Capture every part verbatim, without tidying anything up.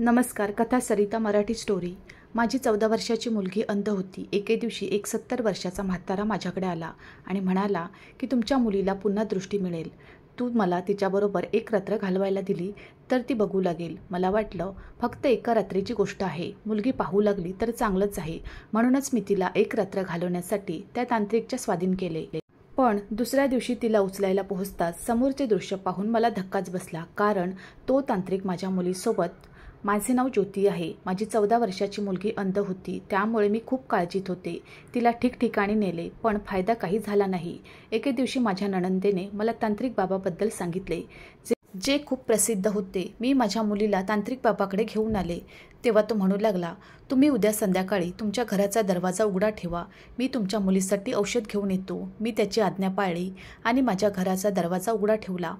नमस्कार। कथा सरिता मराठी स्टोरी। माझी चौदा वर्षाची मुलगी अंध होती। एके दिवशी एक सत्तर वर्षाचा म्हातारा माझ्याकडे आला आणि म्हणाला की तुमच्या मुलीला पुन्हा दृष्टी मिळेल। तू मला तिच्याबरोबर एक रात्र घालवायला दिली तर ती बघू लागेल। मला वाटलं फक्त एका रात्रीची गोष्ट आहे, मुलगी पाहू लागली तर चांगलंच आहे, म्हणूनच मी तिला एक रात्र घालवण्यासाठी त्या तांत्रिकच्या स्वाधीन केले। पण दुसऱ्या दिवशी तिला उचलायला पोहोचताच समोरचे दृश्य पाहून मला धक्काच बसला, कारण तो तांत्रिक माझ्या मुलीसोबत माझे नाव ज्योती आहे, माझी चौदा वर्षाची मुलगी अंध होती, त्यामुळे मी खूप काळजीत होते। तिला ठिकठिकाणी नेले पण फायदा काही झाला नाही। एके दिवशी माझ्या नणंदेने मला तांत्रिक बाबाबद्दल सांगितले जे, जे खूप प्रसिद्ध होते। मी माझ्या मुलीला तांत्रिक बाबाकडे घेऊन आले तेव्हा तो म्हणू लागला, तुम्ही उद्या संध्याकाळी तुमच्या घराचा दरवाजा उघडा ठेवा, मी तुमच्या मुलीसाठी औषध घेऊन येतो। मी त्याची आज्ञा पाळली आणि माझ्या घराचा दरवाजा उघडा ठेवला।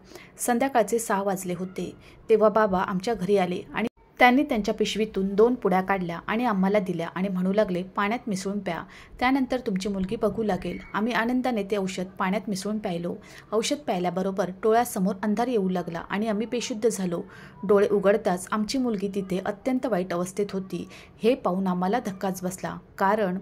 संध्याकाळचे सहा वाजले होते तेव्हा बाबा आमच्या घरी आले आणि त्यांनी त्यांच्या पिशवीतून दोन पुड्या काढल्या आणि आम्हाला दिल्या आणि म्हणू लागले, पाण्यात मिसळून प्या, त्यानंतर तुमची मुलगी बघू लागेल। आम्ही आनंदाने ते औषध पाण्यात मिसळून प्यायलो। औषध प्यायल्याबरोबर डोळ्यासमोर अंधार येऊ लागला आणि आम्ही बेशुद्ध झालो। डोळे उघडताच आमची मुलगी तिथे अत्यंत वाईट अवस्थेत होती। हे पाहून आम्हाला धक्काच बसला, कारण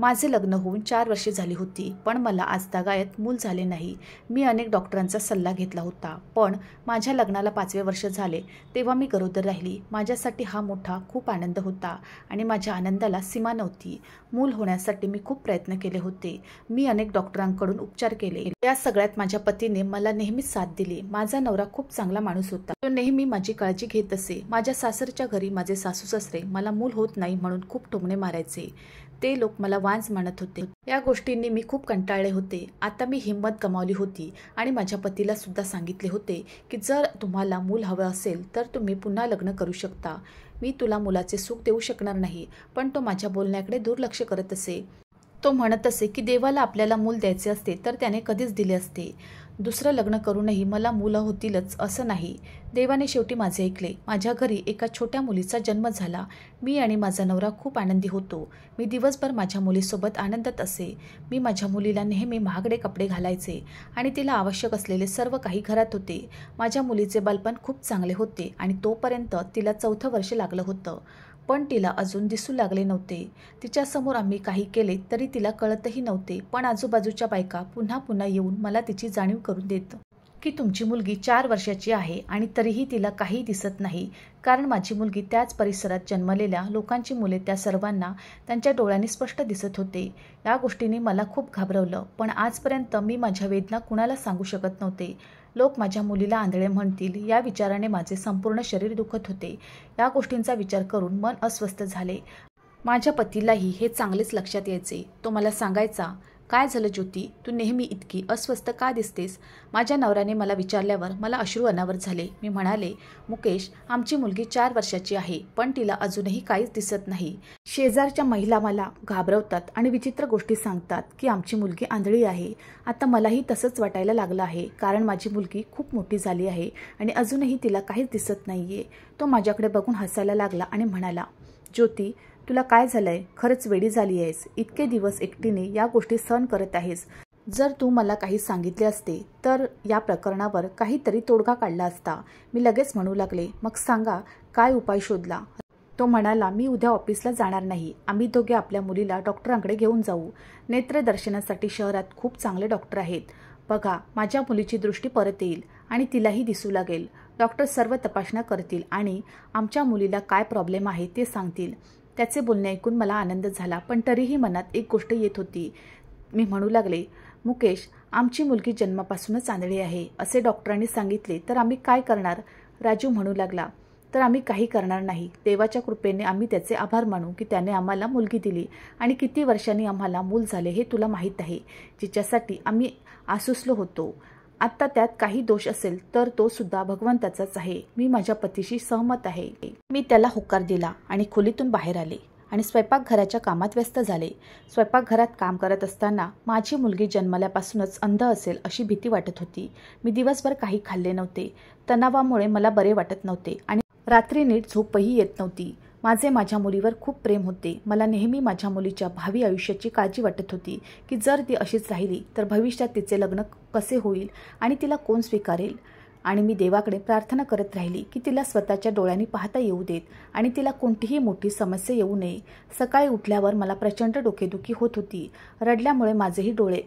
माझे लग्न होऊन चार वर्षे झाली होती पण मला आजतागायत मूल झाले नाही। मी अनेक डॉक्टरांचा सल्ला घेतला होता, पण माझ्या लग्नाला पाचवे वर्ष झाले तेव्हा मी गरोदर राहिली। माझ्यासाठी हा मोठा खूप आनंद होता आणि माझ्या आनंदाला सीमा नव्हती। मूल होण्यासाठी मी खूप प्रयत्न केले होते, मी अनेक डॉक्टरांकडून उपचार केले। या सगळ्यात माझ्या पतीने मला नेहमीच साथ दिली। माझा नवरा खूप चांगला माणूस होता, तो नेहमी माझी काळजी घेत असे। माझ्या सासरच्या घरी माझे सासू सासरे मला मूल होत नाही म्हणून खूप टोमणे मारायचे, ते लोक मला वांज मानत होते। या गोष्टींनी मी खूप कंटाळले होते। आता मी हिंमत गमावली होती आणि माझ्या पतीला सुद्धा सांगितले होते की जर तुम्हाला मूल हवं असेल तर तुम्ही पुन्हा लग्न करू शकता, मी तुला मुलाचे सुख देऊ शकणार नाही। पण तो माझ्या बोलण्याकडे दुर्लक्ष करत असे। तो म्हणत असे की देवाला आपल्याला मूल द्यायचे असते तर त्याने कधीच दिले असते, दुसरं लग्न करूनही मला मुलं होतीलच असं नाही। देवाने शेवटी माझे ऐकले, माझ्या घरी एका छोट्या मुलीचा जन्म झाला। मी आणि माझा नवरा खूप आनंदी होतो। मी दिवसभर माझ्या मुलीसोबत आनंदात असे। मी माझ्या मुलीला नेहमी महागडे कपडे घालायचे आणि तिला आवश्यक असलेले सर्व काही घरात होते। माझ्या मुलीचे बालपण खूप चांगले होते आणि तोपर्यंत तिला चौथं वर्ष लागलं होतं, पण तिला अजून दिसू लागले नव्हते। तिच्यासमोर आम्ही काही केले तरी तिला कळतही नव्हते, पण आजूबाजूच्या बायका पुन्हा पुन्हा येऊन मला तिची जाणीव करून देत की तुमची मुलगी चार वर्षाची आहे आणि तरीही तिला काही दिसत नाही, कारण माझी मुलगी त्याच परिसरात जन्मलेल्या लोकांची मुले त्या सर्वांना त्यांच्या डोळ्यांनी स्पष्ट दिसत होते। या गोष्टीने मला खूप घाबरवलं, पण आजपर्यंत मी माझ्या वेदना कुणाला सांगू शकत नव्हते। लोक माझ्या मुलीला आंधळे म्हणतील या विचाराने माझे संपूर्ण शरीर दुखत होते। या गोष्टींचा विचार करून मन अस्वस्थ झाले। माझ्या पतीलाही हे चांगलेच लक्षात यायचे। तो मला सांगायचा, काय झालं ज्योती, तू नेहमी इतकी अस्वस्थ का दिसतेस? माझ्या नवऱ्याने मला विचारल्यावर मला अश्रू अनावर झाले। मी म्हणाले, मुकेश, आमची मुलगी चार वर्षाची आहे पण तिला अजूनही काहीच दिसत नाही। शेजारच्या महिला मला घाबरवतात आणि विचित्र गोष्टी सांगतात की आमची मुलगी आंधळी आहे। आता मलाही तसंच वाटायला लागलं आहे, कारण माझी मुलगी खूप मोठी झाली आहे आणि अजूनही तिला काहीच दिसत नाहीये। तो माझ्याकडे बघून हसायला लागला आणि म्हणाला, ज्योती, तुला काय झालंय? खरंच वेडी झाली आहेस, इतके दिवस एकटीने या गोष्टी सहन करत आहेस। जर तू मला काही सांगितले असते तर या प्रकरणावर काहीतरी तोडगा काढला असता। मी लगेच म्हणू लागले, मग सांगा, काय उपाय शोधला? तो म्हणाला, मी उद्या ऑफिसला जाणार नाही, आम्ही दोघे आपल्या मुलीला डॉक्टरांकडे घेऊन जाऊ। नेत्रदर्शनासाठी शहरात खूप चांगले डॉक्टर आहेत, बघा माझ्या मुलीची दृष्टी परत येईल आणि तिलाही दिसू लागेल। डॉक्टर सर्व तपासण्या करतील आणि आमच्या मुलीला काय प्रॉब्लेम आहे ते सांगतील। त्याचे बोलणे ऐकून मला आनंद झाला, पण तरीही मनात एक गोष्ट येत होती। मी म्हणू लागले, मुकेश, आमची मुलगी जन्मापासूनच आंधळी आहे असे डॉक्टरांनी सांगितले तर आम्ही काय करणार? राजू म्हणू लागला, तर आम्ही काही करणार नाही। देवाच्या कृपेने आम्ही त्याचे आभार मानू की त्याने आम्हाला मुलगी दिली आणि किती वर्षांनी आम्हाला मूल झाले हे तुला माहीत आहे, जिच्यासाठी आम्ही आसुसलो होतो। आत्ता त्यात काही दोष असेल तर तो सुद्धा भगवंताचाच आहे, मी माझ्या पतीशी सहमत आहे। मी त्याला होकार दिला आणि खोलीतून बाहेर आले आणि स्वयंपाकघराच्या कामात व्यस्त झाले। स्वयंपाकघरात काम करत असताना माझी मुलगी जन्मल्यापासूनच अंध असेल अशी भीती वाटत होती। मी दिवसभर काही खाल्ले नव्हते, तणावामुळे मला बरे वाटत नव्हते आणि रात्री नीट झोपही येत नव्हती। माझे माझ्या मुलीवर खूप प्रेम होते, मला नेहमी माझ्या मुलीच्या भावी आयुष्याची काळजी वाटत होती की जर ती अशीच राहिली तर भविष्यात तिचे लग्न कसे होईल आणि तिला कोण स्वीकारेल। आणि मी देवाकडे प्रार्थना करत राहिली की तिला स्वतःच्या डोळ्यांनी पाहता येऊ देत आणि तिला कोणतीही मोठी समस्या येऊ नये। सकाळी उठल्यावर मला प्रचंड डोकेदुखी होत होती। रडल्यामुळे माझेही डोळे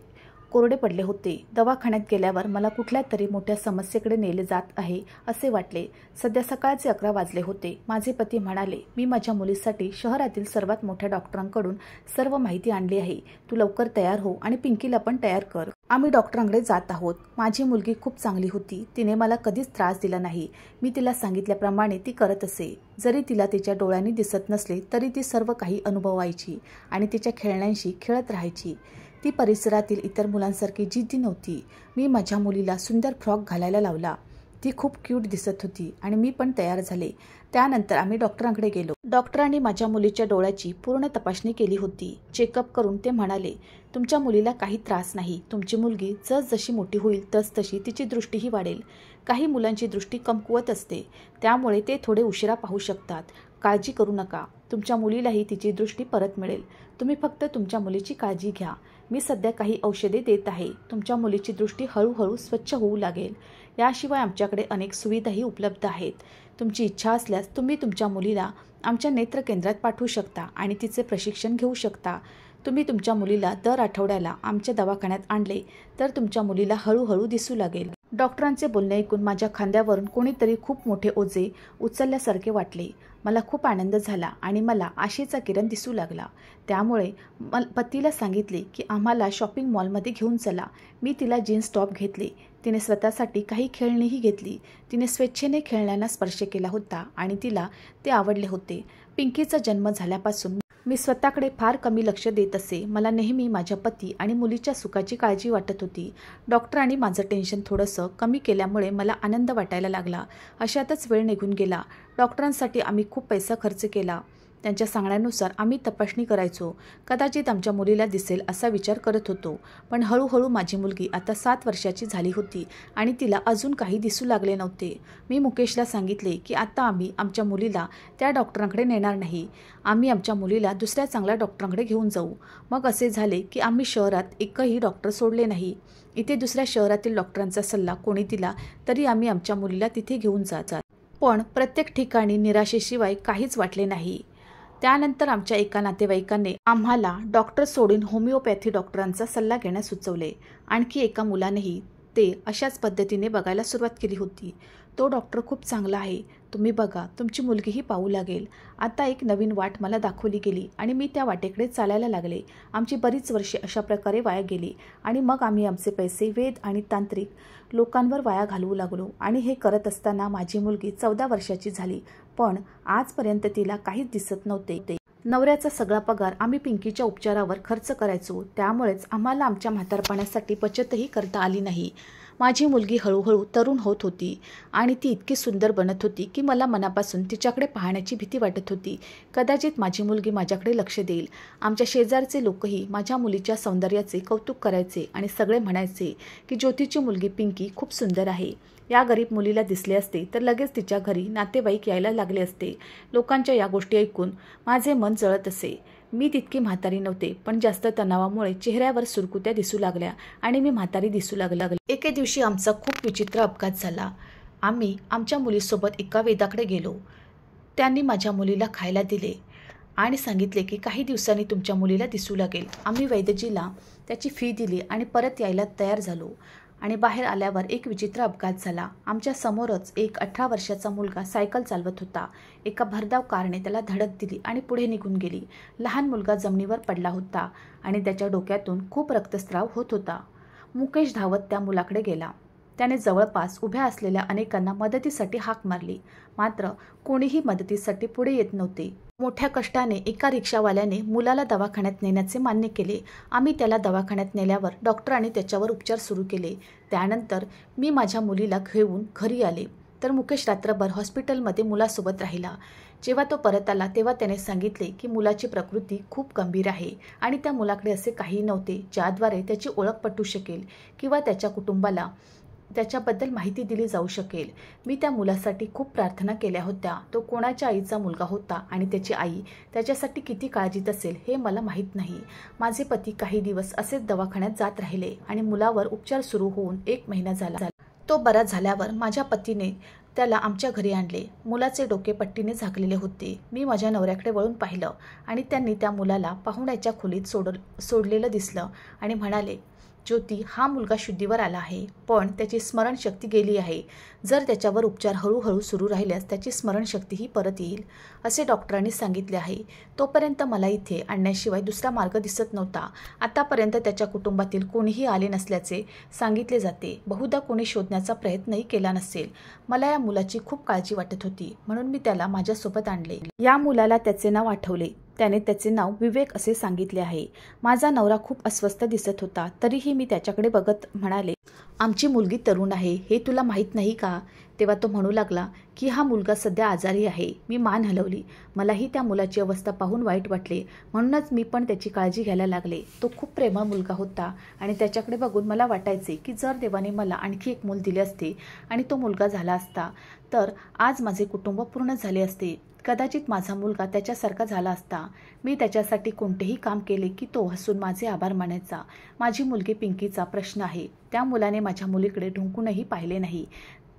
कोरडे पडले होते। दवाखान्यात गेल्यावर मला कुठल्यातरी मोठ्या समस्येकडे नेले जात आहे असे वाटले। सध्या सकाळचे अकरा वाजले होते। माझे पती म्हणाले, मी माझ्या मुलीसाठी शहरातील सर्वात मोठ्या डॉक्टरांकडून सर्व माहिती आणली आहे, तू लवकर तयार हो आणि पिंकीला पण तयार कर। आम्ही डॉक्टरांकडे जात आहोत। माझी मुलगी खूप चांगली होती, तिने मला कधीच त्रास दिला नाही। मी तिला सांगितल्याप्रमाणे ती करत असे। जरी तिला तिच्या डोळ्यांनी दिसत नसले तरी ती सर्व काही अनुभवायची आणि तिच्या खेळण्यांशी खेळत राहायची। ती परिसरातील इतर मुलांसारखी जिद्दी नव्हती। मी माझ्या मुलीला सुंदर फ्रॉक घालायला लावला, ती खूप क्यूट दिसत होती आणि मी पण तयार झाले। त्यानंतर आम्ही डॉक्टरांकडे गेलो। डॉक्टरांनी माझ्या मुलीच्या डोळ्याची पूर्ण तपासणी केली होती। चेकअप करून ते म्हणाले, तुमच्या मुलीला काही त्रास नाही, तुमची मुलगी जसजशी मोठी होईल तसतशी तिची दृष्टीही वाढेल। काही मुलांची दृष्टी कमकुवत असते, त्यामुळे ते थोडे उशिरा पाहू शकतात। काळजी करू नका, तुमच्या मुलीलाही तिची दृष्टी परत मिळेल। तुम्ही फक्त तुमच्या मुलीची काळजी घ्या। मी सध्या काही औषधे देत आहे, तुमच्या मुलीची दृष्टी हळूहळू स्वच्छ होऊ लागेल। याशिवाय आमच्याकडे अनेक सुविधाही उपलब्ध आहेत। तुमची इच्छा असल्यास तुम्ही तुमच्या मुलीला आमच्या नेत्र केंद्रात पाठवू शकता आणि तिचे प्रशिक्षण घेऊ शकता। तुम्ही तुमच्या मुलीला दर आठवड्याला आमच्या दवाखान्यात आणले तर तुमच्या मुलीला हळूहळू दिसू लागेल। डॉक्टरांचे बोलणे ऐकून माझ्या खांद्यावरून कोणीतरी खूप मोठे ओझे उचलल्यासारखे वाटले। मला खूप आनंद झाला आणि मला आशेचा किरण दिसू लागला। त्यामुळे पतीला सांगितले की आम्हाला शॉपिंग मॉलमध्ये घेऊन चला। मी तिला जीन्स टॉप घेतले, तिने स्वतःसाठी काही खेळणीही घेतली। तिने स्वेच्छेने खेळण्यांना स्पर्श केला होता आणि तिला ते आवडले होते। पिंकीचा जन्म झाल्यापासून मी स्वतःकडे फार कमी लक्ष देत असे। मला नेहमी माझ्या पती आणि मुलीच्या सुखाची काळजी वाटत होती। डॉक्टरांनी माझं टेन्शन थोडंसं कमी केल्यामुळे मला आनंद वाटायला लागला। अशातच वेळ निघून गेला। डॉक्टरांसाठी आम्ही खूप पैसा खर्च केला। त्यांच्या सांगण्यानुसार आम्ही तपासणी करायचो, कदाचित आमच्या मुलीला दिसेल असा विचार करत होतो। पण हळूहळू माझी मुलगी आता सात वर्षाची झाली होती आणि तिला अजून काही दिसू लागले नव्हते। मी मुकेशला सांगितले की आता आम्ही आमच्या मुलीला त्या डॉक्टरांकडे नेणार नाही, आम्ही आमच्या मुलीला दुसऱ्या चांगल्या डॉक्टरांकडे घेऊन जाऊ। मग असे झाले की आम्ही शहरात एकही डॉक्टर सोडले नाही। इथे दुसऱ्या शहरातील डॉक्टरांचा सल्ला कोणी दिला तरी आम्ही आमच्या मुलीला तिथे घेऊन जातात, पण प्रत्येक ठिकाणी निराशेशिवाय काहीच वाटले नाही। त्यानंतर आमच्या एका नातेवाईकाने आम्हाला डॉक्टर सोडून होमिओपॅथी डॉक्टरांचा सल्ला घेण्यास सुचवले। आणखी एका मुलानेही ते अशाच पद्धतीने बघायला सुरुवात केली होती। तो डॉक्टर खूप चांगला आहे, तुम्ही बघा, तुमची मुलगीही पाहू लागेल। आता एक नवीन वाट मला दाखवली गेली आणि मी त्या वाटेकडे चालायला लागले। आमची बरीच वर्षे अशा प्रकारे वाया गेली आणि मग आम्ही आमचे पैसे वेद आणि तांत्रिक लोकांवर वाया घालवू लागलो। आणि हे करत असताना माझी मुलगी चौदा वर्षाची झाली, पण आजपर्यंत तिला काहीच दिसत नव्हते। नवऱ्याचा सगळा पगार आम्ही पिंकीच्या उपचारावर खर्च करायचो, त्यामुळेच आम्हाला आमच्या म्हातारपणासाठी बचतही करता आली नाही। माझी मुलगी हळूहळू तरुण होत होती आणि ती इतकी सुंदर बनत होती की मला मनापासून तिच्याकडे पाहण्याची भीती वाटत होती। कदाचित माझी मुलगी माझ्याकडे लक्ष देईल। आमच्या शेजारचे लोकही माझ्या मुलीच्या सौंदर्याचे कौतुक करायचे आणि सगळे म्हणायचे की ज्योतीची मुलगी पिंकी खूप सुंदर आहे। या गरीब मुलीला दिसले असते तर लगेच तिच्या घरी नातेवाईक यायला लागले असते। लोकांच्या या गोष्टी ऐकून माझे मन जळत असे। मी तितकी म्हातारी नव्हते, पण जास्त तणावामुळे चेहऱ्यावर सुरकुत्या दिसू लागल्या आणि मी म्हातारी दिसू लागू लागले। एके दिवशी आमचा खूप विचित्र अपघात झाला। आम्ही आमच्या मुलीसोबत एका वेदाकडे गेलो। त्यांनी माझ्या मुलीला खायला दिले आणि सांगितले की काही दिवसांनी तुमच्या मुलीला दिसू लागेल। आम्ही वैद्यजीला त्याची फी दिली आणि परत यायला तयार झालो। आणि बाहेर आल्यावर एक विचित्र अपघात झाला। आमच्या समोरच एक अठरा वर्षाचा मुलगा सायकल चालवत होता। एका भरधाव कारने त्याला धडक दिली आणि पुढे निघून गेली। लहान मुलगा जमिनीवर पडला होता आणि त्याच्या डोक्यातून खूप रक्तस्राव होत होता। मुकेश धावत त्या मुलाकडे गेला। त्याने जवळपास उभ्या असलेल्या अनेकांना मदतीसाठी हाक मारली, मात्र कोणीही मदतीसाठी पुढे येत नव्हते। मोठ्या कष्टाने एका रिक्षावाल्याने मुलाला दवाखान्यात नेण्याचे मान्य केले। आम्ही त्याला दवाखान्यात नेल्यावर डॉक्टरांनी त्याच्यावर उपचार सुरू केले। त्यानंतर मी माझ्या मुलीला घेऊन घरी आले, तर मुकेश रात्रभर हॉस्पिटलमध्ये मुलासोबत राहिला। जेव्हा तो परत आला तेव्हा त्याने सांगितले की मुलाची प्रकृती खूप गंभीर आहे आणि त्या मुलाकडे असे काही नव्हते ज्याद्वारे त्याची ओळख पटू शकेल किंवा त्याच्या कुटुंबाला त्याच्याबद्दल माहिती दिली जाऊ शकेल। मी त्या मुलासाठी खूप प्रार्थना केल्या होत्या। तो कोणाच्या आईचा मुलगा होता आणि त्याची आई त्याच्यासाठी किती काळजीत असेल हे मला माहीत नाही। माझे पती काही दिवस असेच दवाखान्यात जात राहिले आणि मुलावर उपचार सुरू होऊन एक महिना झाला। तो बरा झाल्यावर माझ्या पतीने त्याला आमच्या घरी आणले। मुलाचे डोके पट्टीने झाकलेले होते। मी माझ्या नवऱ्याकडे वळून पाहिलं आणि त्यांनी त्या मुलाला पाहुण्याच्या खोलीत सोड सोडलेलं दिसलं आणि म्हणाले, ज्योती, हा मुलगा शुद्धीवर आला आहे, पण त्याची स्मरणशक्ती गेली आहे। जर त्याच्यावर उपचार हळूहळू सुरू राहिल्यास त्याची स्मरणशक्तीही परत येईल असे डॉक्टरांनी सांगितले आहे। तोपर्यंत मला इथे आणण्याशिवाय दुसरा मार्ग दिसत नव्हता। आतापर्यंत त्याच्या कुटुंबातील कोणीही आले नसल्याचे सांगितले जाते। बहुधा कोणी शोधण्याचा प्रयत्नही केला नसेल। मला या मुलाची खूप काळजी वाटत होती, म्हणून मी त्याला माझ्यासोबत आणले। या मुलाला त्याचे नाव आठवले। त्याने त्याचे नाव विवेक असे सांगितले आहे। माझा नवरा खूप अस्वस्थ दिसत होता, तरीही मी त्याच्याकडे बघत म्हणाले, आमची मुलगी तरुण आहे हे तुला माहीत नाही का? तेव्हा तो म्हणू लागला की हा मुलगा सध्या आजारी आहे। मी मान हलवली। मलाही त्या मुलाची अवस्था पाहून वाईट वाटले, म्हणूनच मी पण त्याची काळजी घ्यायला लागले। तो खूप प्रेमळ मुलगा होता आणि त्याच्याकडे बघून मला वाटायचे की जर देवाने मला आणखी एक मूल दिले असते आणि तो मुलगा झाला असता तर आज माझे कुटुंब पूर्ण झाले असते। कदाचित माझा मुलगा त्याच्यासारखा झाला असता। मी त्याच्यासाठी कोणतेही काम केले की तो हसून माझे आभार मानायचा। माझी मुलगी पिंकीचा प्रश्न आहे। त्या मुलाने माझ्या मुलीकडे ढुंकूनही पाहिले नाही।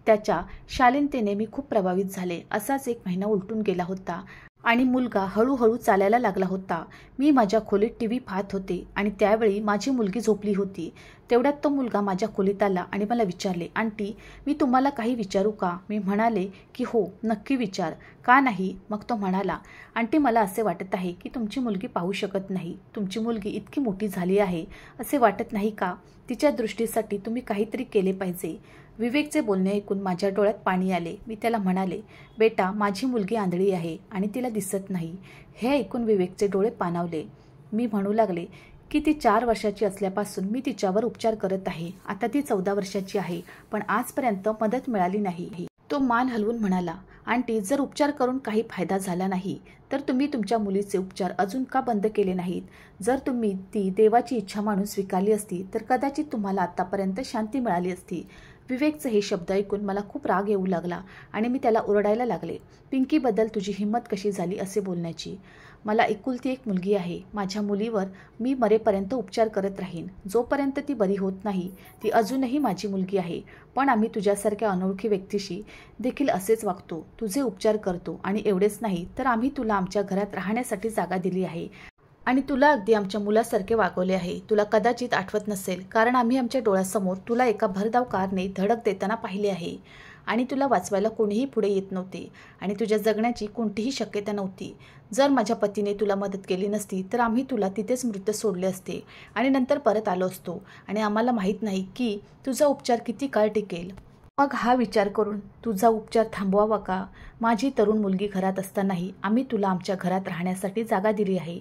त्याच्या शालीनतेने मी खूप प्रभावित झाले। असाच एक महिना उलटून गेला होता आणि मुलगा हळूहळू चालायला लागला होता। मी माझ्या खोलीत टी व्ही पाहत होते आणि त्यावेळी माझी मुलगी झोपली होती। तेवढ्यात तो मुलगा माझ्या खोलीत आला आणि मला विचारले, आंटी, मी तुम्हाला काही विचारू का? मी म्हणाले की हो, नक्की विचार, का नाही? मग तो म्हणाला, आंटी, मला असे वाटत आहे की तुमची मुलगी पाहू शकत नाही। तुमची मुलगी इतकी मोठी झाली आहे असे वाटत नाही का? तिच्या दृष्टीसाठी तुम्ही काहीतरी केले पाहिजे। विवेकचे बोलणे ऐकून माझ्या डोळ्यात पाणी आले। मी त्याला म्हणाले, बेटा, माझी मुलगी आंधळी आहे आणि तिला दिसत नाही। हे ऐकून विवेकचे डोळे पाणावले। मी म्हणू लागले की ती चार वर्षाची असल्यापासून मी तिच्यावर उपचार करत आहे। आता ती चौदा वर्षाची आहे, पण आजपर्यंत मदत मिळाली नाही। तो मान हलवून म्हणाला, आंटी, जर उपचार करून काही फायदा झाला नाही तर तुम्ही तुमच्या मुलीचे उपचार अजून का बंद केले नाहीत? जर तुम्ही ती देवाची इच्छा मानून स्वीकारली असती तर कदाचित तुम्हाला आतापर्यंत शांती मिळाली असती। विवेकचे हे शब्द ऐकून मला खूप राग येऊ लागला आणि मी त्याला ओरडायला लागले, पिंकीबद्दल तुझी हिंमत कशी झाली असे बोलण्याची? मला एकुलती एक मुलगी आहे। माझ्या मुलीवर मी मरेपर्यंत उपचार करत राहीन। जोपर्यंत ती बरी होत नाही, ती अजूनही माझी मुलगी आहे, पण आम्ही तुझ्यासारख्या अनोळखी व्यक्तीशी देखील असेच वागतो, तुझे उपचार करतो आणि एवढेच नाही तर आम्ही तुला आमच्या घरात राहण्यासाठी जागा दिली आहे आणि तुला अगदी आमच्या मुलासारखे वागवले आहे। तुला कदाचित आठवत नसेल, कारण आम्ही आमच्या डोळ्यासमोर तुला एका भरधाव कारने धडक देताना पाहिले आहे आणि तुला वाचवायला कोणीही पुढे येत नव्हते आणि तुझ्या जगण्याची कोणतीही शक्यता नव्हती। जर माझ्या पतीने तुला मदत केली नसती तर आम्ही तुला तिथेच मृत सोडले असते आणि नंतर परत आलो असतो आणि आम्हाला माहीत नाही की तुझा उपचार किती काळ टिकेल। मग हा विचार करून तुझा उपचार थांबवावा का? माझी तरुण मुलगी घरात असतानाही आम्ही तुला आमच्या घरात राहण्यासाठी जागा दिली आहे।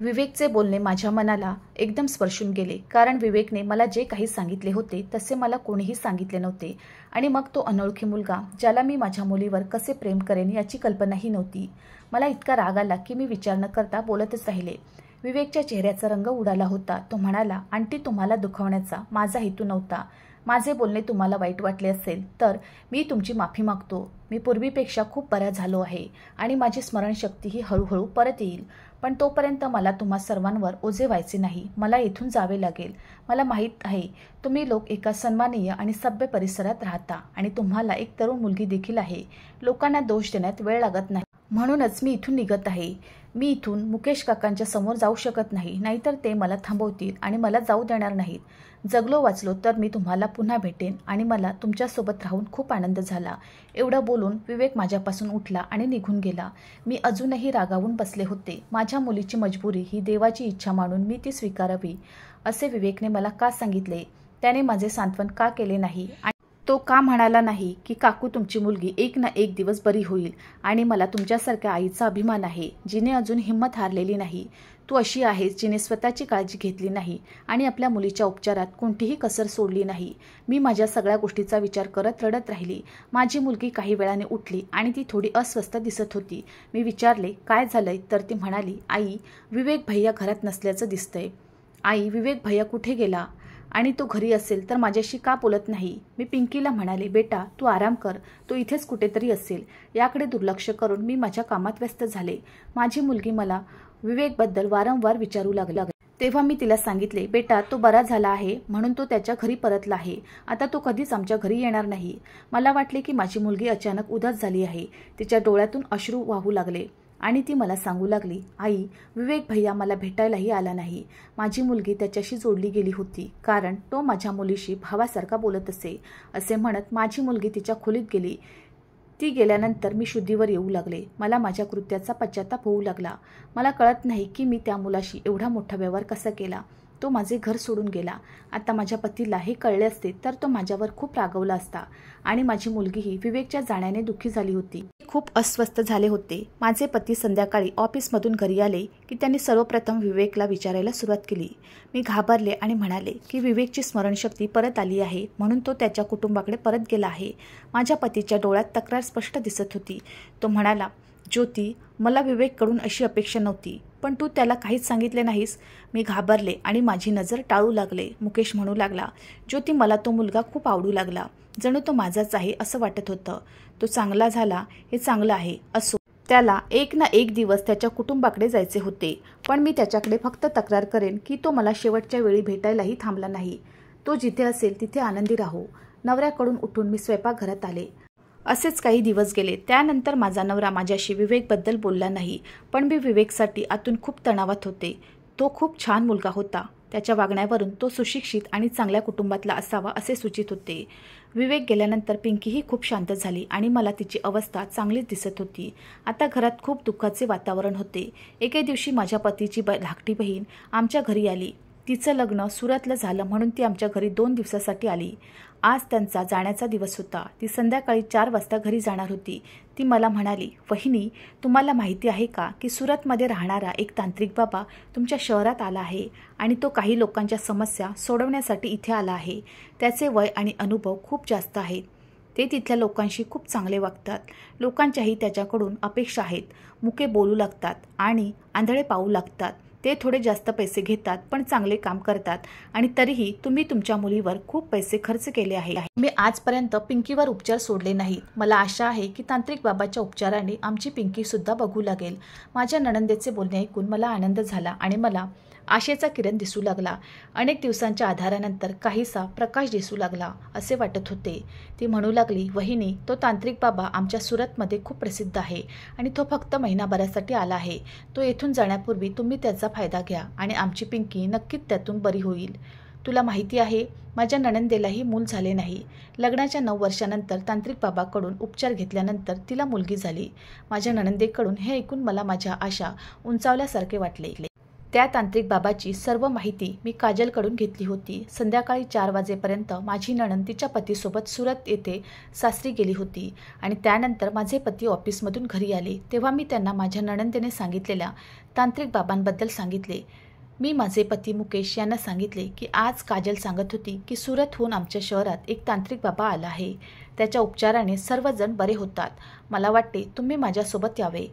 विवेकचे बोलणे माझ्या मनाला एकदम स्पर्शून गेले, कारण विवेकने मला जे काही सांगितले होते तसे मला कोणीही सांगितले नव्हते आणि मग तो अनोळखी मुलगा ज्याला मी माझ्या मुलीवर कसे प्रेम करेन याची कल्पनाही नव्हती। मला इतका राग आला की मी विचार न करता बोलतच राहिले। विवेकच्या चेहऱ्याचा रंग उडाला होता। तो म्हणाला, आंटी, तुम्हाला दुखावण्याचा माझा हेतू नव्हता। माझे बोलणे तुम्हाला वाईट वाटले असेल तर मी तुमची माफी मागतो। मी पूर्वीपेक्षा खूप बरा झालो आहे आणि माझी स्मरणशक्तीही हळूहळू परत येईल, पण तोपर्यंत मला तुम्हा सर्वांवर ओझे व्हायचे नाही। मला इथून जावे लागेल। मला माहीत आहे तुम्ही लोक एका सन्माननीय आणि सभ्य परिसरात राहता आणि तुम्हाला एक तरुण मुलगी देखील आहे। लोकांना दोष देण्यात वेळ लागत नाही, म्हणूनच मी इथून निघत आहे। मी इथून मुकेश काकांच्या समोर जाऊ शकत नाही, नाहीतर ते मला थांबवतील आणि मला जाऊ देणार नाहीत। जगलो वाचलो तर मी तुम्हाला पुन्हा भेटेन आणि मला तुमच्यासोबत राहून खूप आनंद झाला। एवढं बोलून विवेक माझ्यापासून उठला आणि निघून गेला। मी अजूनही रागावून बसले होते। माझ्या मुलीची मजबुरी ही देवाची इच्छा मानून मी ती स्वीकारावी असे विवेकने मला का सांगितले? त्याने माझे सांत्वन का केले नाही? तो का म्हणाला नाही की काकू, तुमची मुलगी एक ना एक दिवस बरी होईल आणि मला तुमच्यासारख्या आईचा अभिमान आहे जिने अजून हिंमत हारलेली नाही। तू अशी आहेस जिने स्वतःची काळजी घेतली नाही आणि आपल्या मुलीच्या उपचारात कोणतीही कसर सोडली नाही। मी माझ्या सगळ्या गोष्टीचा विचार करत रडत राहिली। माझी मुलगी काही वेळाने उठली आणि ती थोडी अस्वस्थ दिसत होती। मी विचारले, काय झालंय? तर ती म्हणाली, आई, विवेक भैया घरात नसल्याचं दिसतंय। आई, विवेक भैया कुठे गेला? आणि तो घरी असेल तर माझ्याशी का बोलत नाही? मी पिंकीला म्हणाले, बेटा, तू आराम कर, तो इथेच कुठेतरी असेल। याकडे दुर्लक्ष करून मी माझ्या कामात व्यस्त झाले। माझी मुलगी मला विवेकबद्दल वारंवार विचारू लागली। तेव्हा मी तिला सांगितले, बेटा तो बरा झाला आहे म्हणून तो त्याच्या घरी परतला आहे, आता तो कधीच आमच्या घरी येणार नाही। मला वाटले की माझी मुलगी अचानक उदास झाली आहे। तिच्या डोळ्यातून अश्रू वाहू लागले आणि ती मला सांगू लागली, आई विवेक भैया मला भेटायलाही आला नाही। माझी मुलगी त्याच्याशी जोडली गेली होती कारण तो माझ्या मुलीशी भावासारखा बोलत असे। असे म्हणत माझी मुलगी तिच्या खोलीत गेली। ती गेल्यानंतर मी शुद्धीवर येऊ लागले। मला माझ्या कृत्याचा पश्चाताप होऊ लागला। मला कळत नाही की मी त्या मुलाशी एवढा मोठा व्यवहार कसा केला। तो माझे घर सोडून गेला। आता माझ्या पतीला हे कळले असते तर तो माझ्यावर खूप रागवला असता आणि माझी मुलगीही विवेकच्या जाण्याने दुःखी झाली होती। खूप अस्वस्थ झाले होते। माझे पती संध्याकाळी ऑफिसमधून घरी आले की त्यांनी सर्वप्रथम विवेकला विचारायला सुरुवात केली। मी घाबरले आणि म्हणाले की विवेकची स्मरणशक्ती परत आली आहे म्हणून तो त्याच्या कुटुंबाकडे परत गेला आहे। माझ्या पतीच्या डोळ्यात तक्रार स्पष्ट दिसत होती। तो म्हणाला, ज्योती मला विवेककडून अशी अपेक्षा नव्हती पण तू त्याला काहीच सांगितले नाहीस। मी घाबरले आणि माझी नजर टाळू लागले। मुकेश म्हणू लागला, ज्योती मला तो मुलगा खूप आवडू लागला, जणू तो माझाच आहे असं वाटत होतं। तो चांगला झाला हे चांगलं आहे। असो, त्याला एक ना एक दिवस त्याच्या कुटुंबाकडे जायचे होते पण मी त्याच्याकडे फक्त तक्रार करेन की तो मला शेवटच्या वेळी भेटायलाही थांबला नाही। तो जिथे असेल तिथे आनंदी राहो। नवऱ्याकडून उठून मी स्वयंपाकघरात आले। असेच काही दिवस गेले। त्यानंतर माझा नवरा माझ्याशी विवेकबद्दल बोलला नाही पण मी विवेकसाठी आतून खूप तणावात होते। तो खूप छान मुलगा होता। त्याच्या वागण्यावरून तो सुशिक्षित आणि चांगल्या कुटुंबातला असावा असे सूचित होते। विवेक गेल्यानंतर पिंकीही खूप शांत झाली आणि मला तिची अवस्था चांगलीच दिसत होती। आता घरात खूप दुःखाचे वातावरण होते। एके दिवशी माझ्या पतीची धाकटी बहीण आमच्या घरी आली। तिचं लग्न सुरतला झालं म्हणून ती आमच्या घरी दोन दिवसासाठी आली। आज त्यांचा जाण्याचा दिवस होता। ती संध्याकाळी चार वाजता घरी जाणार होती। ती मला म्हणाली, वहिनी तुम्हाला माहिती आहे का की सुरतमध्ये राहणारा एक तांत्रिक बाबा तुमच्या शहरात आला आहे आणि तो काही लोकांच्या समस्या सोडवण्यासाठी इथे आला आहे। त्याचे वय आणि अनुभव खूप जास्त आहेत। ते तिथल्या लोकांशी खूप चांगले वागतात। लोकांच्याही त्याच्याकडून अपेक्षा आहेत। मुके बोलू लागतात आणि आंधळे पाहू लागतात। ते थोडे जास्त पैसे घेतात पण चांगले काम करतात आणि तरीही तुम्ही तुमच्या मुलीवर खूप पैसे खर्च केले आहे। मी आजपर्यंत पिंकीवर उपचार सोडले नाहीत। मला आशा आहे की तांत्रिक बाबाच्या उपचाराने आमची पिंकी सुद्धा बघू लागेल। माझ्या नणंदेचे बोलणे ऐकून मला आनंद झाला आणि मला आशेचा किरण दिसू लागला। अनेक दिवसांच्या आधारानंतर काहीसा प्रकाश दिसू लागला असे वाटत होते। ती म्हणू लागली, वहिनी तो तांत्रिक बाबा आमच्या सुरतमध्ये खूप प्रसिद्ध आहे आणि तो फक्त महिनाभरासाठी आला आहे। तो येथून जाण्यापूर्वी तुम्ही त्याचा फायदा घ्या आणि आमची पिंकी नक्कीच त्यातून बरी होईल। तुला माहिती आहे माझ्या नणंदेलाही मूल झाले नाही। लग्नाच्या नऊ वर्षानंतर तांत्रिक बाबाकडून उपचार घेतल्यानंतर तिला मुलगी झाली। माझ्या नणंदेकडून हे ऐकून मला माझ्या आशा उंचावल्यासारखे वाटले। त्या तांत्रिक बाबाची सर्व माहिती मी काजलकडून घेतली होती। संध्याकाळी चार वाजेपर्यंत माझी नणंद तिच्या पतीसोबत सुरत येथे सासरी गेली होती आणि त्यानंतर माझे पती ऑफिसमधून घरी आले तेव्हा मी त्यांना माझ्या नणंदेने सांगितलेल्या तांत्रिक बाबांबद्दल सांगितले। मी माझे पती मुकेश यांना सांगितले की आज काजल सांगत होती की सुरतहून आमच्या शहरात एक तांत्रिक बाबा आला आहे। त्याच्या उपचाराने सर्वजण बरे होतात। मला वाटते तुम्ही माझ्यासोबत यावे।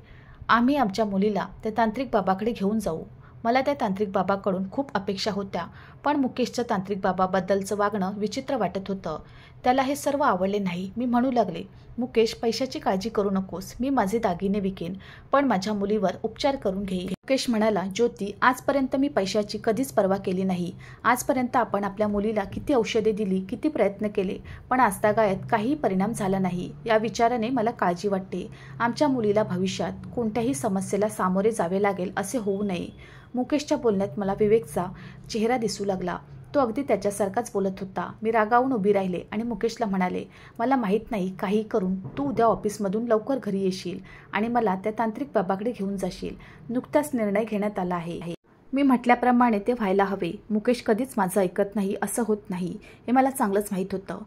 आम्ही आमच्या मुलीला त्या तांत्रिक बाबाकडे घेऊन जाऊ। मला त्या तांत्रिक बाबाकडून खूप अपेक्षा होत्या पण मुकेशच्या तांत्रिक बाबाबद्दलचं वागणं विचित्र वाटत होतं। त्याला हे सर्व आवडले नाही। मी म्हणू लागले, मुकेश पैशाची काळजी करू नकोस, मी माझे दागिने विकेन पण माझ्या मुलीवर उपचार करून घेईन। मुकेश म्हणाला, ज्योती आजपर्यंत मी पैशाची कधीच पर्वा केली नाही। आजपर्यंत आपण आपल्या मुलीला किती औषधे दिली, किती प्रयत्न केले पण आजतागायत काहीही परिणाम झाला नाही। या विचाराने मला काळजी वाटते आमच्या मुलीला भविष्यात कोणत्याही समस्येला सामोरे जावे लागेल असे होऊ नये। मुकेशच्या बोलण्यात मला विवेकचा चेहरा दिसू लागला। तो अगदी त्याच्यासारखाच बोलत होता। मी रागावून उभी राहिले आणि मुकेशला म्हणाले, मला माहीत नाही काही करून तू उद्या ऑफिसमधून लवकर घरी येशील आणि मला त्या तांत्रिक बाबाकडे घेऊन जाशील। नुकताच निर्णय घेण्यात आला आहे। मी म्हटल्याप्रमाणे ते व्हायला हवे। मुकेश कधीच माझं ऐकत नाही असं होत नाही हे मला चांगलंच माहीत होतं।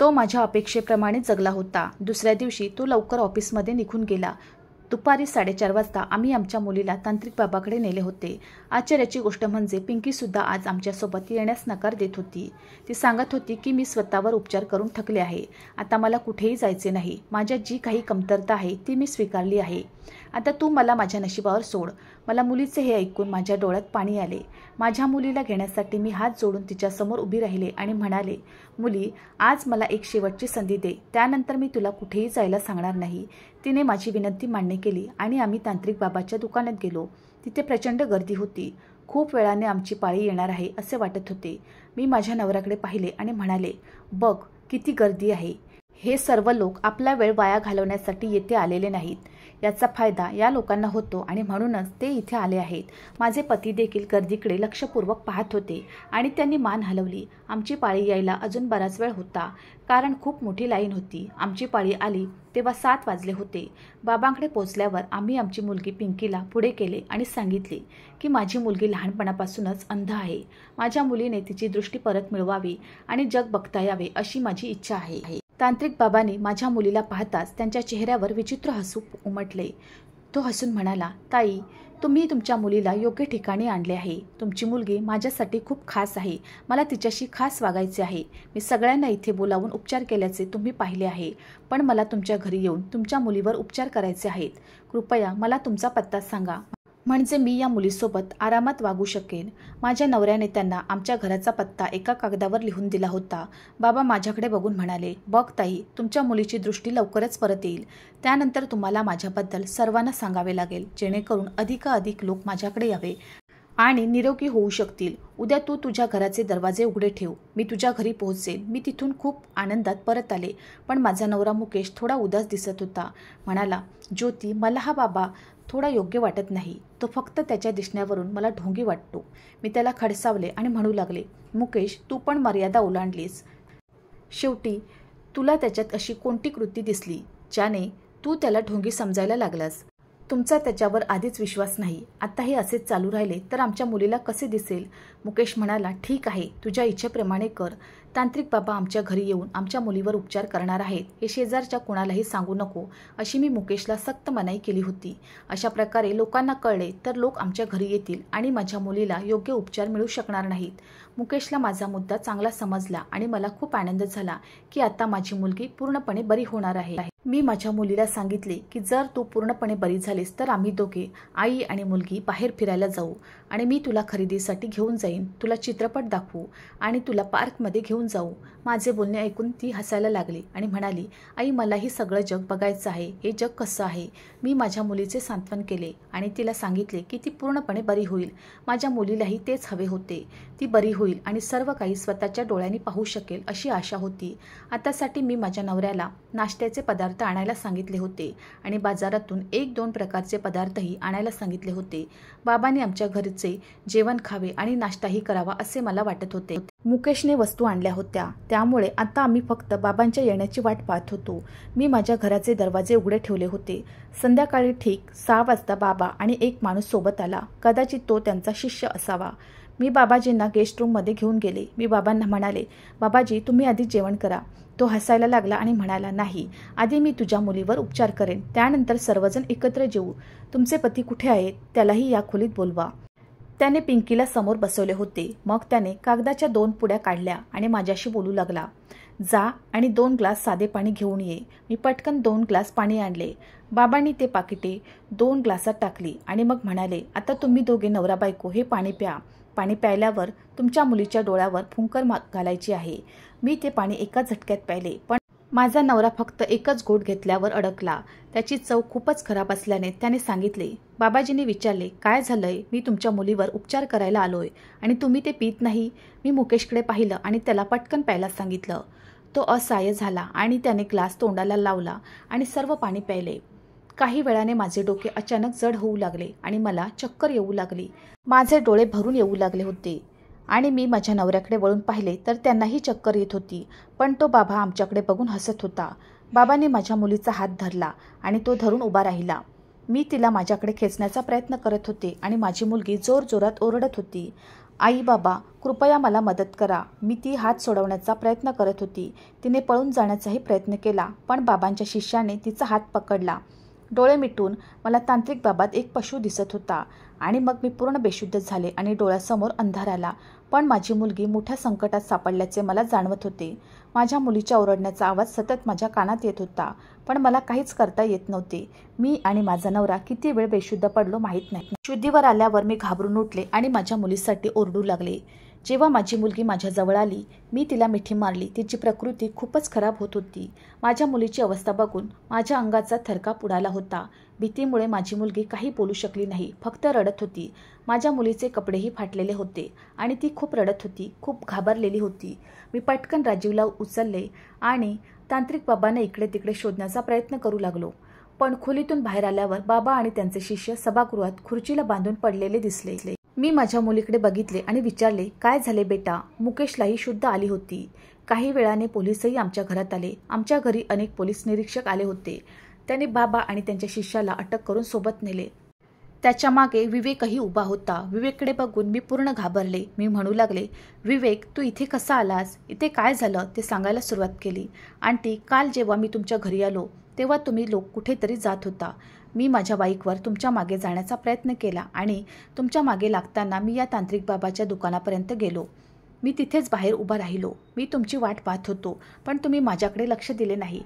तो माझ्या अपेक्षेप्रमाणे जगला होता। दुसऱ्या दिवशी तो लवकर ऑफिसमध्ये निघून गेला। दुपारी साडेचार वाजता आम्ही आमच्या मुलीला तांत्रिक बाबाकडे नेले होते। आश्चर्याची गोष्ट म्हणजे पिंकीसुद्धा आज आमच्यासोबत येण्यास नकार देत होती। ती सांगत होती की मी स्वतःवर उपचार करून थकले आहे, आता मला कुठेही जायचे नाही। माझ्या जी काही कमतरता आहे ती मी स्वीकारली आहे, आता तू मला माझ्या नशिबावर सोड। मला मुलीचे हे ऐकून माझ्या डोळ्यात पाणी आले। माझ्या मुलीला घेण्यासाठी मी हात जोडून तिच्यासमोर उभी राहिले आणि म्हणाले, मुली आज मला एक शेवटची संधी दे, त्यानंतर मी तुला कुठेही जायला सांगणार नाही। तिने माझी विनंती मान्य केली आणि आम्ही तांत्रिक बाबाच्या दुकानात गेलो। तिथे प्रचंड गर्दी होती। खूप वेळाने आमची पाळी येणार आहे असे वाटत होते। मी माझ्या नवऱ्याकडे पाहिले आणि म्हणाले, बघ किती गर्दी आहे। हे सर्व लोक आपला वेळ वाया घालवण्यासाठी येथे आलेले नाहीत, याचा फायदा या लोकांना होतो आणि म्हणूनच ते इथे आले आहेत। माझे पती देखील गर्दीकडे लक्षपूर्वक पाहत होते आणि त्यांनी मान हलवली। आमची पाळी यायला अजून बराच वेळ होता, कारण खूप मोठी लाईन होती। आमची पाळी आली तेव्हा सात वाजले होते। बाबांकडे पोहोचल्यावर आम्ही आमची मुलगी पिंकीला पुढे केले आणि सांगितले की माझी मुलगी लहानपणापासूनच अंध आहे। माझ्या मुलीने तिची दृष्टी परत मिळवावी आणि जग बघता यावे अशी माझी इच्छा आहे। तांत्रिक बाबाने माझ्या मुलीला पाहताच त्यांच्या चेहऱ्यावर विचित्र हसू उमटले। तो हसून म्हणाला, ताई तुम्ही तुमच्या मुलीला योग्य ठिकाणी आणले आहे। तुमची मुलगी माझ्यासाठी खूप खास आहे, मला तिच्याशी खास वागायचे आहे। मी सगळ्यांना इथे बोलावून उपचार केल्याचे तुम्ही पाहिले आहे, पण मला तुमच्या घरी येऊन तुमच्या मुलीवर उपचार करायचे आहेत। कृपया मला तुमचा पत्ता सांगा म्हणजे मी या मुलीसोबत आरामात वागू शकेन। माझ्या नवऱ्याने त्यांना आमच्या घराचा पत्ता एका कागदावर लिहून दिला होता। बाबा माझ्याकडे बघून म्हणाले, बघ ताई तुमच्या मुलीची दृष्टी लवकरच परत येईल। त्यानंतर तुम्हाला माझ्याबद्दल सर्वांना सांगावे लागेल, जेणेकरून अधिकाधिक लोक माझ्याकडे यावे आणि निरोगी होऊ शकतील। उद्या तू तुझ्या घराचे दरवाजे उघडे ठेव, मी तुझ्या घरी पोहोचेन। मी तिथून खूप आनंदात परत आले, पण माझा नवरा मुकेश थोडा उदास दिसत होता। म्हणाला, ज्योती मला हा बाबा थोडा योग्य वाटत नाही, तो फक्त त्याच्या दिसण्यावरून मला ढोंगी वाटतो। मी त्याला खडसावले आणि म्हणू लागले, मुकेश तू पण मर्यादा ओलांडलीस। शेवटी तुला त्याच्यात अशी कोणती कृती दिसली ज्याने तू त्याला ढोंगी समजायला लागलास? तुमचा त्याच्यावर आधीच विश्वास नाही, आता हे असेच चालू राहिले तर आमच्या मुलीला कसे दिसेल? मुकेश म्हणाला, ठीक आहे तुझ्या इच्छेप्रमाणे कर। तांत्रिक बाबा आमच्या घरी येऊन आमच्या मुलीवर उपचार करणार आहेत, हे शेजारच्या कोणालाही सांगू नको अशी मी मुकेशला सक्त मनाई केली होती। अशा प्रकारे लोकांना कळले तर लोक आमच्या घरी येतील आणि माझ्या मुलीला योग्य उपचार मिळू शकणार नाहीत। मुकेशला माझा मुद्दा चांगला समजला आणि मला खूप आनंद झाला की आता माझी मुलगी पूर्णपणे बरी होणार आहे। मी माझ्या मुलीला सांगितले की जर तू पूर्णपणे बरी झालीस तर आम्ही दोघे आई आणि मुलगी बाहेर फिरायला जाऊ आणि मी तुला खरेदीसाठी घेऊन जाईन, तुला चित्रपट दाखवू आणि तुला पार्कमध्ये घेऊन जाऊ। माझे बोलणे ऐकून ती हसायला लागली आणि म्हणाली, आई मला हे सगळं जग बघायचं आहे, हे जग कसं आहे। मी माझ्या मुलीचे सांत्वन केले आणि तिला सांगितले की ती पूर्णपणे बरी होईल। माझ्या मुलीलाही तेच हवे होते, ती बरी होईल आणि सर्व काही स्वतःच्या डोळ्यांनी पाहू शकेल अशी आशा होती। आतासाठी मी माझ्या नवऱ्याला नाश्त्याचे पदार्थ आणायला सांगितले होते आणि बाजारातून एक दोन प्रकारचे पदार्थही आणायला सांगितले होते। बाबांनी आमच्या घरचे जेवण खावे आणि नाश्ताही करावा असे मला वाटत होते। मुकेशने वस्तू आणल्या होत्या, त्यामुळे आता आम्ही फक्त बाबांच्या येण्याची वाट पाहत होतो। मी माझ्या घराचे दरवाजे उघडे ठेवले होते। संध्याकाळी ठीक सहा वाजता बाबा आणि एक माणूस सोबत आला, कदाचित तो त्यांचा शिष्य असावा। मी बाबाजींना गेस्ट रूममध्ये घेऊन गेले। मी बाबांना म्हणाले, बाबाजी तुम्ही आधी जेवण करा। तो हसायला लागला आणि म्हणाला, नाही आधी मी तुझ्या मुलीवर उपचार करेन, त्यानंतर सर्वजण एकत्र जेऊ। तुमचे पती कुठे आहेत त्यालाही या खोलीत बोलवा। त्याने पिंकीला समोर बसवले होते। मग त्याने कागदाच्या दोन पुड्या काढल्या आणि माझ्याशी बोलू लागला, जा आणि दोन ग्लास साधे पाणी घेऊन ये। मी पटकन दोन ग्लास पाणी आणले। बाबांनी ते पाकिटे दोन ग्लासात टाकली आणि मग म्हणाले, आता तुम्ही दोघे नवरा बायको हे पाणी प्या। पाणी प्यायल्यावर तुमच्या मुलीच्या डोळ्यावर फुंकर घालायची आहे। मी ते पाणी एका झटक्यात प्यायले, पण माझा नवरा फक्त एकच घोट घेतल्यावर अडकला। त्याची चव खूपच खराब असल्याने त्याने सांगितले। बाबाजीने विचारले, काय झालंय? मी तुमच्या मुलीवर उपचार करायला आलोय आणि तुम्ही ते पीत नाही। मी मुकेशकडे पाहिलं आणि त्याला पटकन प्यायला सांगितलं। तो असहाय्य झाला आणि त्याने ग्लास तोंडाला लावला आणि सर्व पाणी प्यायले। काही वेळाने माझे डोके अचानक जड होऊ लागले आणि मला चक्कर येऊ लागली। माझे डोळे भरून येऊ लागले होते आणि मी माझ्या नवऱ्याकडे वळून पाहिले तर त्यांनाही चक्कर येत होती, पण तो बाबा आमच्याकडे बघून हसत होता। बाबाने माझ्या मुलीचा हात धरला आणि तो धरून उभा राहिला। मी तिला माझ्याकडे खेचण्याचा प्रयत्न करत होते आणि माझी मुलगी जोरजोरात ओरडत होती, आई बाबा कृपया मला मदत करा। मी ती हात सोडवण्याचा प्रयत्न करत होती। तिने पळून जाण्याचाही प्रयत्न केला, पण बाबांच्या शिष्याने तिचा हात पकडला। डोळे मिटून मला तांत्रिक बाबात एक पशु दिसत होता आणि मग मी पूर्ण बेशुद्ध झाले आणि डोळ्यासमोर अंधार आला, पण माझी मुलगी मोठ्या संकटात सापडल्याचे मला जाणवत होते। माझ्या मुलीच्या ओरडण्याचा आवाज सतत माझ्या कानात येत होता, पण मला काहीच करता येत नव्हते। मी आणि माझा नवरा किती वेळ बेशुद्ध पडलो माहीत नाही। शुद्धीवर आल्यावर मी घाबरून उठले आणि माझ्या मुलीसाठी ओरडू लागले। जेव्हा माझी मुलगी माझ्या जवळ आली मी तिला मिठी मारली। तिची प्रकृती खूपच खराब होत होती। माझ्या मुलीची अवस्था बघून माझ्या अंगाचा थरकाप उडाला होता। भीतीमुळे माझी मुलगी काही बोलू शकली नाही, फक्त रडत होती। माझ्या मुलीचे कपडेही फाटलेले होते आणि ती खूप रडत होती, खूप घाबरलेली होती। मी पटकन राजीवला उचलले आणि तांत्रिक बाबांना इकडे तिकडे शोधण्याचा प्रयत्न करू लागलो, पण खोलीतून बाहेर आल्यावर बाबा आणि त्यांचे शिष्य सभागृहात खुर्चीला बांधून पडलेले दिसले। मी माझ्या मुलीकडे बघितले आणि विचारले, काय झाले बेटा? मुकेशलाही शुद्ध आली होती। काही वेळाने पोलीसही आमच्या घरात आले। आमच्या घरी अनेक पोलीस निरीक्षक आले होते। त्याने बाबा आणि त्यांच्या शिष्याला अटक करून सोबत नेले। त्याच्या मागे विवेकही उभा होता। विवेककडे बघून मी पूर्ण घाबरले। मी म्हणू लागले, विवेक तू इथे कसा आलास? इथे काय झालं ते सांगायला सुरुवात केली। आंटी, काल जेव्हा मी तुमच्या घरी आलो तेव्हा तुम्ही लोक कुठेतरी जात होता। मी माझ्या बाईकवर तुमच्या मागे जाण्याचा प्रयत्न केला आणि तुमच्या मागे लागताना मी या तांत्रिक बाबाच्या दुकानापर्यंत गेलो। मी तिथेच बाहेर उभा राहिलो। मी तुमची वाट पाहत होतो, पण तुम्ही माझ्याकडे लक्ष दिले नाही।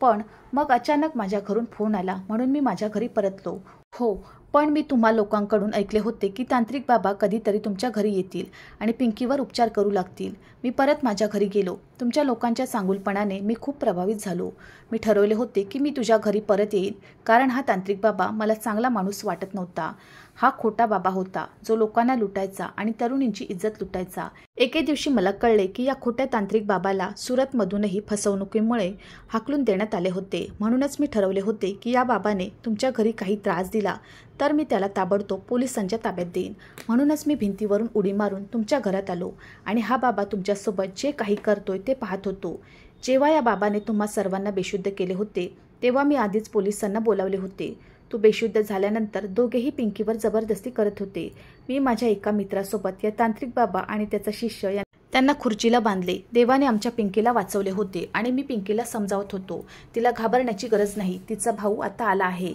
पण मग अचानक माझ्या घरून फोन आला म्हणून मी माझ्या घरी परतलो। हो, पण मी तुम्हा लोकांकडून ऐकले होते की तांत्रिक बाबा कधीतरी तुमच्या घरी येतील आणि पिंकीवर उपचार करू लागतील। मी परत माझ्या घरी गेलो। तुमच्या लोकांच्या सांगुलपणाने मी खूप प्रभावित झालो। मी ठरवले होते की मी तुझ्या घरी परत येईन, कारण हा तांत्रिक बाबा मला चांगला माणूस वाटत नव्हता। हा खोटा बाबा होता, जो लोकांना लुटायचा आणि तरुणींची इज्जत लुटायचा। एके दिवशी मला कळले की या खोट्या तांत्रिक बाबाला सुरतमधूनही फसवणुकीमुळे हाकलून देण्यात आले होते। म्हणूनच मी ठरवले होते की या बाबाने तुमच्या घरी काही त्रास दिला तर मी त्याला ताबडतोब पोलिसांच्या ताब्यात देईन। म्हणूनच मी भिंतीवरून उडी मारून तुमच्या घरात आलो आणि हा बाबा तुमच्यासोबत जे काही करतोय ते पाहत होतो। जेव्हा या बाबाने तुम्हा सर्वांना बेशुद्ध केले होते तेव्हा मी आधीच पोलिसांना बोलावले होते। तू बेशुद्ध झाल्यानंतर दोघेही पिंकीवर जबरदस्ती करत होते। मी माझ्या एका मित्रासोबत या तांत्रिक बाबा आणि त्याचा शिष्य त्यांना खुर्चीला बांधले। देवाने आमच्या पिंकीला वाचवले होते आणि मी पिंकीला समजावत होतो, तिला घाबरण्याची गरज नाही, तिचा भाऊ आता आला आहे।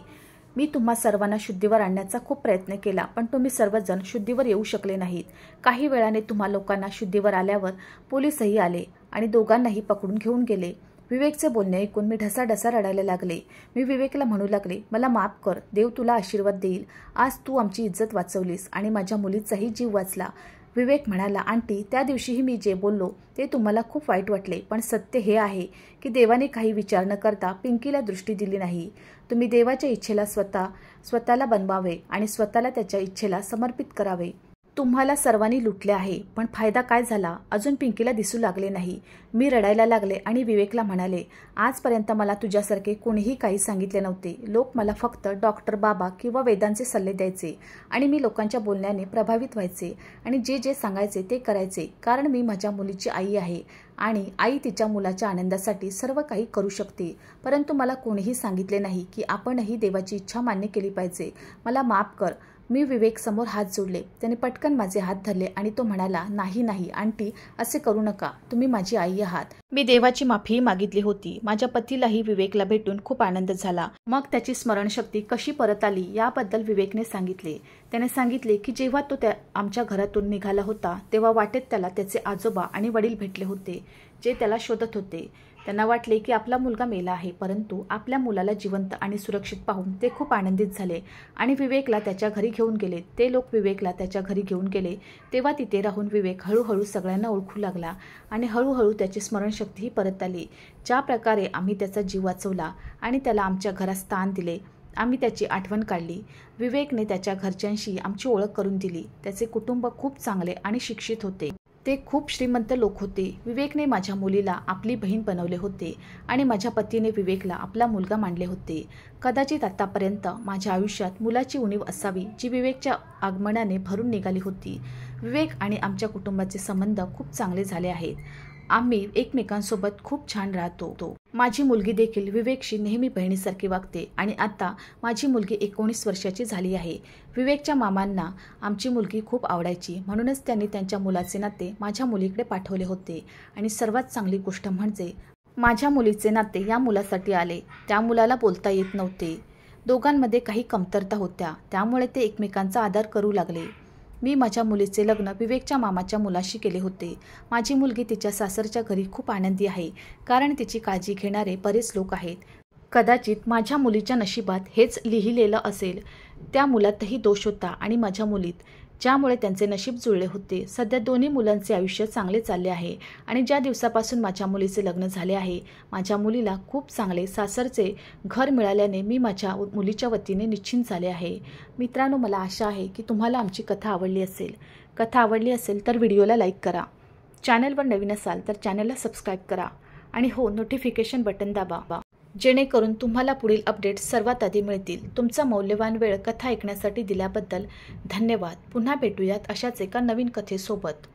मी तुम्हा सर्वांना शुद्धीवर आणण्याचा खूप प्रयत्न केला, पण तुम्ही सर्वजण शुद्धीवर येऊ शकले नाहीत। काही वेळाने तुम्हा लोकांना शुद्धीवर आल्यावर पोलीसही आले आणि दोघांनाही पकडून घेऊन गेले। विवेकचे बोलणे ऐकून मी ढसाढसा रडायला लागले। मी विवेकला म्हणू लागले, मला माफ कर, देव तुला आशीर्वाद देईल। आज तू आमची इज्जत वाचवलीस आणि माझ्या मुलीचाही जीव वाचला। विवेक म्हणाला, आंटी, त्या दिवशीही मी जे बोललो ते तुम्हाला खूप वाईट वाटले, पण सत्य हे आहे की देवाने काही विचार न करता पिंकीला दृष्टी दिली नाही। तुम्ही देवाच्या इच्छेला स्वतः स्वतःला बनवावे आणि स्वतःला त्याच्या इच्छेला समर्पित करावे। तुम्हाला सर्वांनी लुटले आहे, पण फायदा काय झाला? अजून पिंकीला दिसू लागले नाही। मी रडायला लागले आणि विवेकला म्हणाले, आजपर्यंत मला तुझ्यासारखे कोणीही काही सांगितले नव्हते। लोक मला फक्त डॉक्टर बाबा किंवा वेदांचे सल्ले द्यायचे आणि मी लोकांच्या बोलण्याने प्रभावित व्हायचे आणि जे जे सांगायचे ते करायचे, कारण मी माझ्या मुलीची आई आहे आणि आई तिच्या मुलाच्या आनंदासाठी सर्व काही करू शकते। परंतु मला कोणीही सांगितले नाही की आपणही देवाची इच्छा मान्य केली पाहिजे। मला माफ कर। मी विवेक समोर हात जोडले। त्याने पटकन माझे हात धरले आणि तो म्हणाला, नाही नाही आंटी, असे करू नका, तुम्ही माझी आई आहात। मी देवाची माफीही मागितली होती। माझ्या पतीलाही विवेकला भेटून खूप आनंद झाला। मग त्याची स्मरणशक्ती कशी परत आली याबद्दल विवेकने सांगितले। त्याने सांगितले की जेव्हा तो त्या आमच्या घरातून निघाला होता तेव्हा वाटेत त्याला त्याचे आजोबा आणि वडील भेटले होते, जे त्याला शोधत होते। त्यांना वाटले की आपला मुलगा मेला आहे, परंतु आपल्या मुलाला जिवंत आणि सुरक्षित पाहून ते खूप आनंदित झाले आणि विवेकला त्याच्या घरी घेऊन गेले। ते लोक विवेकला त्याच्या घरी घेऊन गेले तेव्हा तिथे राहून विवेक हळूहळू सगळ्यांना ओळखू लागला आणि हळूहळू त्याची स्मरणशक्तीही परत आली। ज्या प्रकारे आम्ही त्याचा जीव वाचवला आणि त्याला आमच्या घरात स्थान दिले, आम्ही त्याची आठवण काढली। विवेकने त्याच्या घरच्यांशी आमची ओळख करून दिली। त्याचे कुटुंब खूप चांगले आणि शिक्षित होते, ते खूप श्रीमंत लोक होते। विवेकने माझ्या मुलीला आपली बहीण बनवले होते आणि माझ्या पतीने विवेकला आपला मुलगा मानले होते। कदाचित आतापर्यंत माझ्या आयुष्यात मुलाची उणीव असावी, जी विवेकच्या आगमनाने भरून निघाली होती। विवेक आणि आमच्या कुटुंबाचे संबंध खूप चांगले झाले आहेत। आम्ही एकमेकांसोबत खूप छान राहतो। माझी मुलगी देखील विवेकशी नेहमी बहिणीसारखी वागते आणि आता माझी मुलगी एकोणीस वर्षाची झाली आहे। विवेकच्या मामांना आमची मुलगी खूप आवडायची, म्हणूनच त्यांनी त्यांच्या मुलाचे नाते माझ्या मुलीकडे पाठवले होते आणि सर्वात चांगली गोष्ट म्हणजे माझ्या मुलीचे नाते या मुलासाठी आले। त्या मुलाला बोलता येत नव्हते, दोघांमध्ये काही कमतरता होत्या, त्यामुळे ते एकमेकांचा आदर करू लागले। मी माझ्या मुलीचे लग्न विवेकच्या मामाच्या मुलाशी केले होते। माझी मुलगी तिच्या सासरच्या घरी खूप आनंदी आहे, कारण तिची काळजी घेणारे बरेच लोक आहेत। कदाचित माझ्या मुलीच्या नशिबात हेच लिहिलेलं असेल। त्या मुलातही दोष होता आणि माझ्या मुलीत ज्यामुळे त्यांचे नशीब जुळले होते। सध्या दोन्ही मुलांचे आयुष्य चांगले चालले आहे आणि ज्या दिवसापासून माझ्या मुलीचे लग्न झाले आहे माझ्या मुलीला खूप चांगले सासरचे घर मिळाल्याने मी माझ्या मुलीच्या वतीने निश्चिंत झाले आहे। मित्रांनो, मला आशा आहे की तुम्हाला आमची कथा आवडली असेल। कथा आवडली असेल तर व्हिडिओला लाईक करा, चॅनलवर नवीन असाल तर चॅनलला सबस्क्राइब करा आणि हो, नोटिफिकेशन बटन दाबा जेणेकरून तुम्हाला पुढील अपडेट्स सर्वात आधी मिळतील। तुमचा मौल्यवान वेळ कथा ऐकण्यासाठी दिल्याबद्दल धन्यवाद। पुन्हा भेटूयात अशाच एका नवीन कथेसोबत।